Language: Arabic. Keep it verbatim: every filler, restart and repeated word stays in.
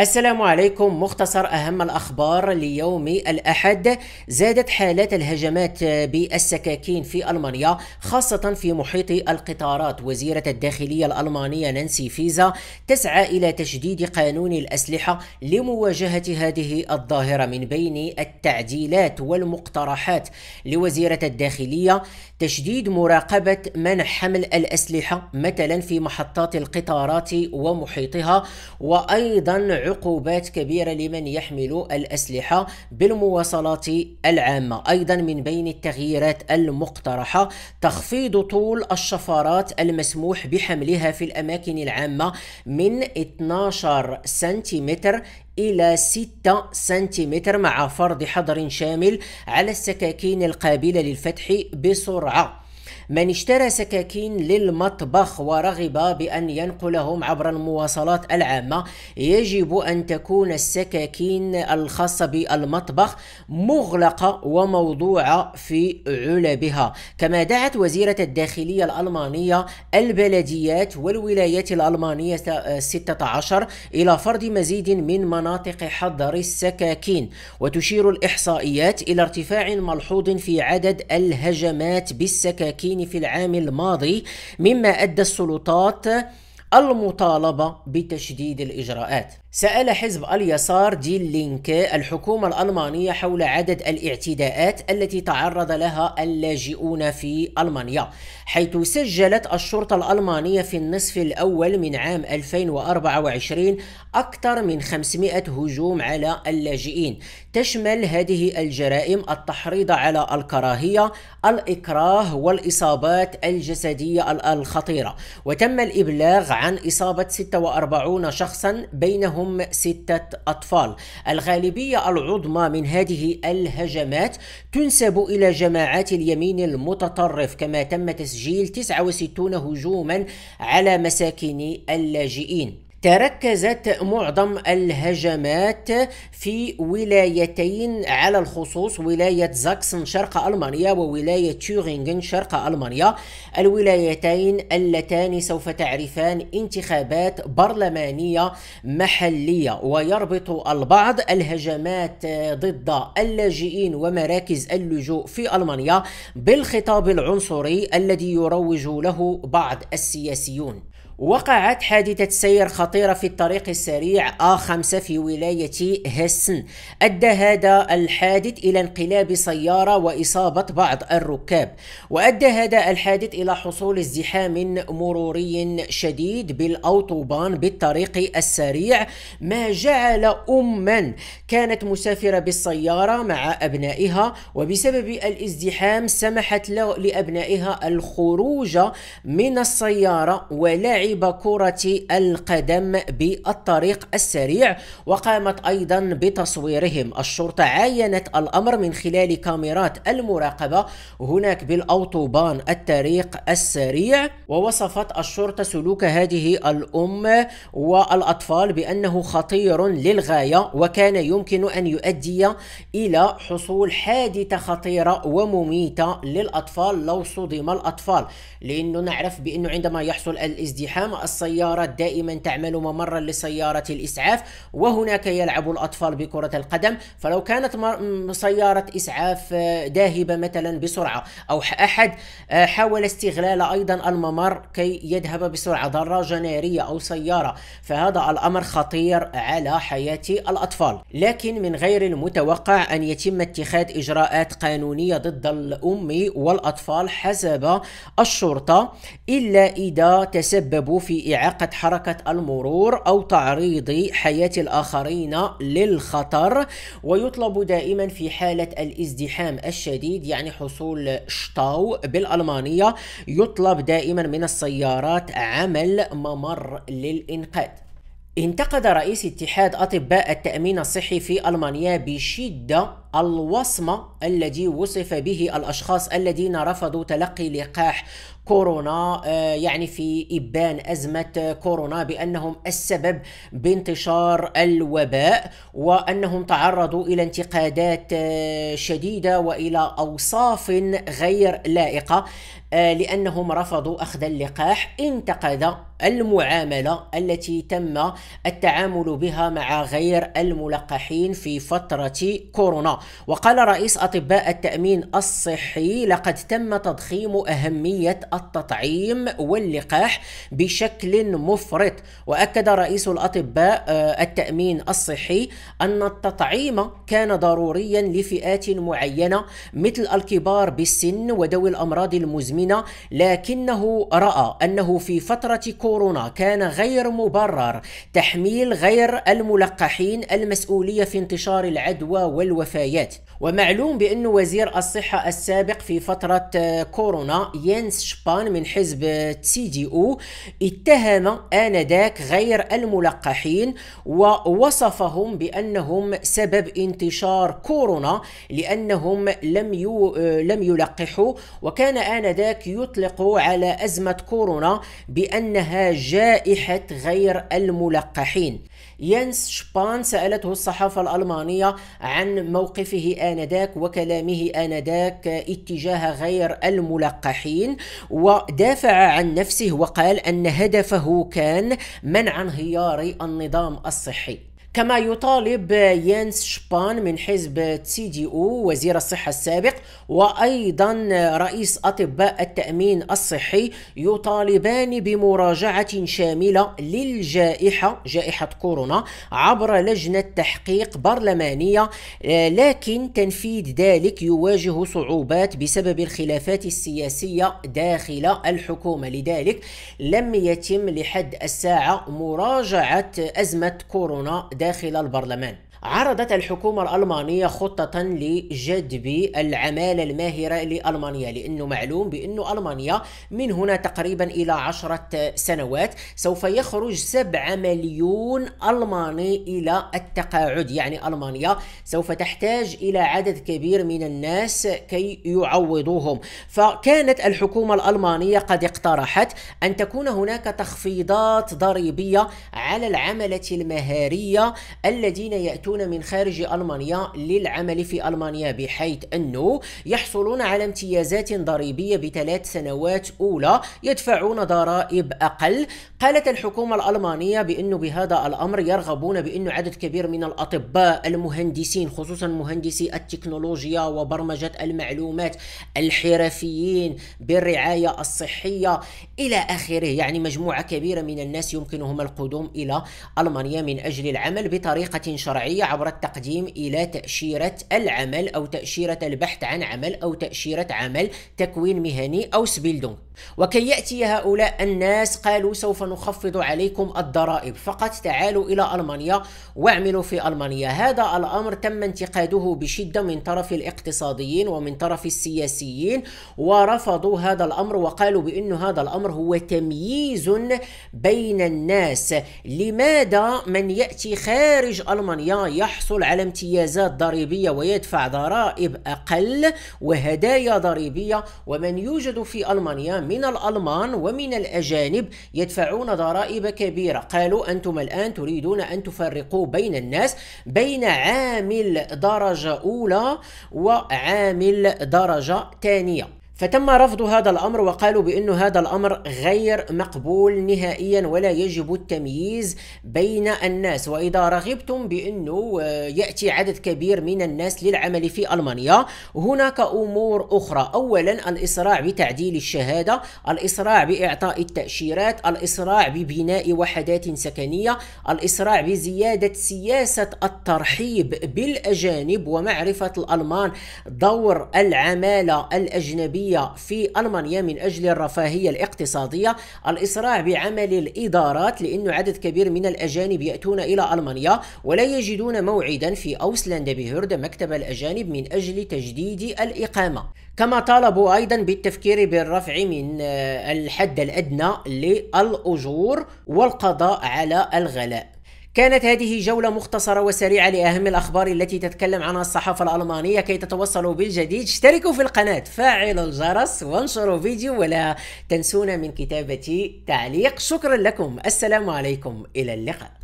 السلام عليكم. مختصر أهم الأخبار ليوم الأحد. زادت حالات الهجمات بالسكاكين في ألمانيا خاصة في محيط القطارات. وزيرة الداخلية الألمانية نانسي فيزا تسعى إلى تشديد قانون الأسلحة لمواجهة هذه الظاهرة. من بين التعديلات والمقترحات لوزيرة الداخلية تشديد مراقبة منع حمل الأسلحة مثلا في محطات القطارات ومحيطها، وأيضا عقوبات كبيرة لمن يحمل الأسلحة بالمواصلات العامة. أيضا من بين التغييرات المقترحة تخفيض طول الشفارات المسموح بحملها في الأماكن العامة من اثني عشر سنتيمتر إلى ستة سنتيمتر، مع فرض حظر شامل على السكاكين القابلة للفتح بسرعة. من اشترى سكاكين للمطبخ ورغب بأن ينقلهم عبر المواصلات العامة يجب أن تكون السكاكين الخاصة بالمطبخ مغلقة وموضوعة في علبها. كما دعت وزيرة الداخلية الألمانية البلديات والولايات الألمانية ستة عشر إلى فرض مزيد من مناطق حظر السكاكين. وتشير الإحصائيات إلى ارتفاع ملحوظ في عدد الهجمات بالسكاكين في العام الماضي، مما أدى السلطات المطالبة بتشديد الإجراءات. سأل حزب اليسار دي لينكه الحكومة الألمانية حول عدد الاعتداءات التي تعرض لها اللاجئون في ألمانيا، حيث سجلت الشرطة الألمانية في النصف الأول من عام ألفين وأربعة وعشرين أكثر من خمسمائة هجوم على اللاجئين. تشمل هذه الجرائم التحريض على الكراهية، الإكراه، والإصابات الجسدية الخطيرة. وتم الإبلاغ عن إصابة ستة وأربعين شخصا بينهم هم ستة أطفال. الغالبية العظمى من هذه الهجمات تنسب إلى جماعات اليمين المتطرف، كما تم تسجيل تسعة وستين هجوما على مساكن اللاجئين. تركزت معظم الهجمات في ولايتين على الخصوص، ولاية زاكسن شرق ألمانيا وولاية تيرينغن شرق ألمانيا، الولايتين اللتان سوف تعرفان انتخابات برلمانية محلية. ويربط البعض الهجمات ضد اللاجئين ومراكز اللجوء في ألمانيا بالخطاب العنصري الذي يروج له بعض السياسيون. وقعت حادثة سير خطيرة في الطريق السريع آ خمسة في ولاية هسن. أدى هذا الحادث إلى انقلاب سيارة وإصابة بعض الركاب. وأدى هذا الحادث إلى حصول ازدحام مروري شديد بالأوتوبان بالطريق السريع، ما جعل أما كانت مسافرة بالسيارة مع أبنائها، وبسبب الازدحام سمحت لأبنائها الخروج من السيارة ولعب كرة القدم بالطريق السريع، وقامت أيضا بتصويرهم. الشرطة عاينت الأمر من خلال كاميرات المراقبة هناك بالأوتوبان الطريق السريع. ووصفت الشرطة سلوك هذه الأم والأطفال بأنه خطير للغاية، وكان يمكن أن يؤدي إلى حصول حادثة خطيرة ومميتة للأطفال لو صدم الأطفال، لأنه نعرف بأنه عندما يحصل الازدحام السيارات دائما تعمل ممرا لسيارة الإسعاف، وهناك يلعب الأطفال بكرة القدم. فلو كانت سيارة إسعاف ذاهبة مثلا بسرعة، أو أحد حاول استغلال أيضا الممر كي يذهب بسرعة، دراجة نارية أو سيارة، فهذا الأمر خطير على حياة الأطفال. لكن من غير المتوقع أن يتم اتخاذ إجراءات قانونية ضد الأم والأطفال حسب الشرطة، إلا إذا تسبب في إعاقة حركة المرور أو تعريض حياة الآخرين للخطر. ويطلب دائما في حالة الازدحام الشديد، يعني حصول شطاو بالألمانية، يطلب دائما من السيارات عمل ممر للإنقاذ. انتقد رئيس اتحاد أطباء التأمين الصحي في ألمانيا بشدة الوصمة الذي وصف به الأشخاص الذين رفضوا تلقي لقاح كورونا يعني في إبان أزمة كورونا بأنهم السبب بانتشار الوباء، وأنهم تعرضوا إلى انتقادات شديدة وإلى أوصاف غير لائقة لأنهم رفضوا أخذ اللقاح. انتقد المعاملة التي تم التعامل بها مع غير الملقحين في فترة كورونا. وقال رئيس أطباء التأمين الصحي: لقد تم تضخيم أهمية التطعيم واللقاح بشكل مفرط. وأكد رئيس الأطباء التأمين الصحي أن التطعيم كان ضروريا لفئات معينة مثل الكبار بالسن وذوي الأمراض المزمنة، لكنه رأى أنه في فترة كورونا كان غير مبرر تحميل غير الملقحين المسؤولية في انتشار العدوى والوفيات. ومعلوم بأن وزير الصحة السابق في فترة كورونا ينس شبان من حزب تسي دي او اتهم آنذاك غير الملقحين ووصفهم بأنهم سبب انتشار كورونا لأنهم لم لم يلقحوا، وكان آنذاك يطلق على أزمة كورونا بأنها جائحة غير الملقحين. ينس شبان سألته الصحافة الألمانية عن موقفه آنذاك وكلامه آنذاك اتجاه غير الملقحين، ودافع عن نفسه وقال أن هدفه كان منع انهيار النظام الصحي. كما يطالب ينس شبان من حزب تسي دي او وزير الصحة السابق وأيضا رئيس أطباء التأمين الصحي يطالبان بمراجعة شاملة للجائحة جائحة كورونا عبر لجنة تحقيق برلمانية، لكن تنفيذ ذلك يواجه صعوبات بسبب الخلافات السياسية داخل الحكومة. لذلك لم يتم لحد الساعة مراجعة أزمة كورونا داخل البرلمان. عرضت الحكومة الألمانية خطة لجذب العمالة الماهرة لألمانيا، لأنه معلوم بأن ألمانيا من هنا تقريبا إلى عشرة سنوات سوف يخرج سبعة مليون ألماني إلى التقاعد، يعني ألمانيا سوف تحتاج إلى عدد كبير من الناس كي يعوضوهم. فكانت الحكومة الألمانية قد اقترحت أن تكون هناك تخفيضات ضريبية على العملة المهارية الذين يأتون من خارج ألمانيا للعمل في ألمانيا، بحيث أنه يحصلون على امتيازات ضريبية بثلاث سنوات أولى يدفعون ضرائب أقل. قالت الحكومة الألمانية بأنه بهذا الأمر يرغبون بأنه عدد كبير من الأطباء المهندسين، خصوصا مهندسي التكنولوجيا وبرمجة المعلومات، الحرفيين بالرعاية الصحية إلى آخره، يعني مجموعة كبيرة من الناس يمكنهم القدوم إلى ألمانيا من أجل العمل بطريقة شرعية عبر التقديم إلى تأشيرة العمل أو تأشيرة البحث عن عمل أو تأشيرة عمل تكوين مهني أو سبيلدونغ. وكي يأتي هؤلاء الناس قالوا سوف نخفض عليكم الضرائب، فقط تعالوا إلى ألمانيا واعملوا في ألمانيا. هذا الأمر تم انتقاده بشدة من طرف الاقتصاديين ومن طرف السياسيين، ورفضوا هذا الأمر وقالوا بأن هذا الأمر هو تمييز بين الناس. لماذا من يأتي خارج ألمانيا يحصل على امتيازات ضريبية ويدفع ضرائب أقل وهدايا ضريبية، ومن يوجد في ألمانيا من الألمان ومن الأجانب يدفعون ضرائب كبيرة؟ قالوا أنتم الآن تريدون أن تفرقوا بين الناس بين عامل درجة أولى وعامل درجة ثانية. فتم رفض هذا الأمر وقالوا بأن هذا الأمر غير مقبول نهائيا ولا يجب التمييز بين الناس. وإذا رغبتم بأنه يأتي عدد كبير من الناس للعمل في ألمانيا هناك أمور أخرى: أولا الإسراع بتعديل الشهادة، الإسراع بإعطاء التأشيرات، الإسراع ببناء وحدات سكنية، الإسراع بزيادة سياسة الترحيب بالأجانب ومعرفة الألمان دور العمالة الأجنبية في ألمانيا من أجل الرفاهية الاقتصادية، الإسراع بعمل الإدارات لأن عدد كبير من الأجانب يأتون إلى ألمانيا ولا يجدون موعدا في أوسلاند بهورد مكتب الأجانب من أجل تجديد الإقامة. كما طالبوا أيضا بالتفكير بالرفع من الحد الأدنى للأجور والقضاء على الغلاء. كانت هذه جولة مختصرة وسريعة لأهم الأخبار التي تتكلم عنها الصحافة الألمانية. كي تتوصلوا بالجديد اشتركوا في القناة، فعلوا الجرس، وانشروا فيديو، ولا تنسونا من كتابة تعليق. شكرا لكم، السلام عليكم، إلى اللقاء.